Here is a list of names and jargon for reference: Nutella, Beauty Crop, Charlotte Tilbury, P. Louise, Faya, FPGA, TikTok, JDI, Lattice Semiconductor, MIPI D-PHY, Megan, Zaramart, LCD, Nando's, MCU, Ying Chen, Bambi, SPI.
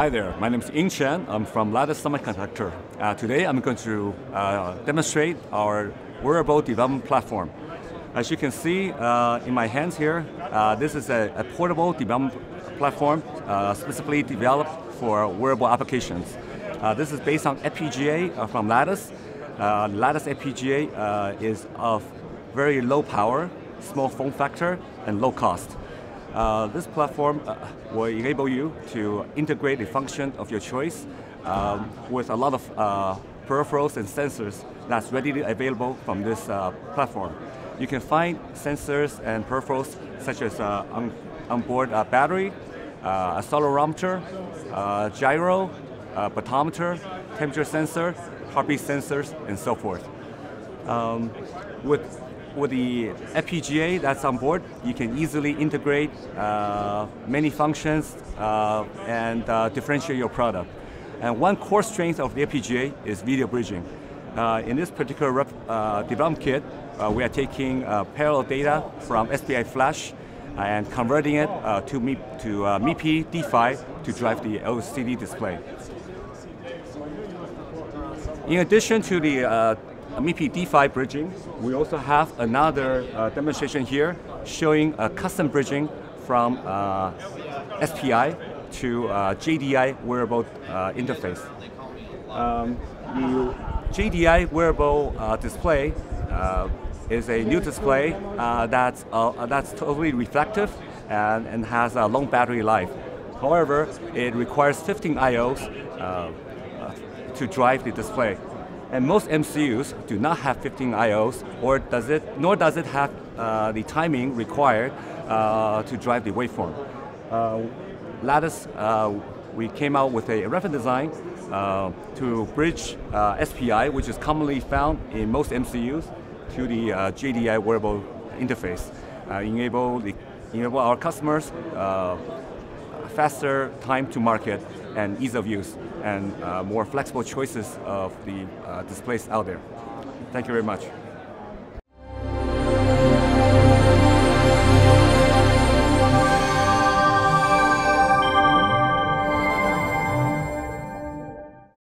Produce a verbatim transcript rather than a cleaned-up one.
Hi there, my name is Ying Chen. I'm from Lattice Semiconductor. Uh, today I'm going to uh, demonstrate our wearable development platform. As you can see uh, in my hands here, uh, this is a, a portable development platform uh, specifically developed for wearable applications. Uh, this is based on F P G A uh, from Lattice. Uh, Lattice F P G A uh, is of very low power, small form factor, and low cost. Uh, this platform uh, will enable you to integrate a function of your choice um, with a lot of uh, peripherals and sensors that's readily available from this uh, platform. You can find sensors and peripherals such as uh, on onboard uh, battery, uh, accelerometer, uh, gyro, uh, photometer, temperature sensor, heartbeat sensors, and so forth. Um, with With the F P G A that's on board, you can easily integrate uh, many functions uh, and uh, differentiate your product. And one core strength of the F P G A is video bridging. Uh, in this particular rep, uh, development kit, uh, we are taking uh, parallel data from S P I flash and converting it uh, to, MIP, to uh, MIPI D-PHY to drive the L C D display. In addition to the uh, MIPI D-PHY bridging, we also have another uh, demonstration here showing a custom bridging from uh, S P I to uh, J D I wearable uh, interface. Um, the J D I wearable uh, display uh, is a new display uh, that's, uh, that's totally reflective and, and has a long battery life. However, it requires fifteen I Os uh, to drive the display. And most M C Us do not have fifteen I Os, or does it, nor does it have uh, the timing required uh, to drive the waveform. Uh, Lattice, uh, we came out with a reference design uh, to bridge uh, S P I, which is commonly found in most M C Us, to the uh, J D I wearable interface, uh, enable, the, enable our customers uh, faster time to market and ease of use, and uh, more flexible choices of the uh, displays out there. Thank you very much.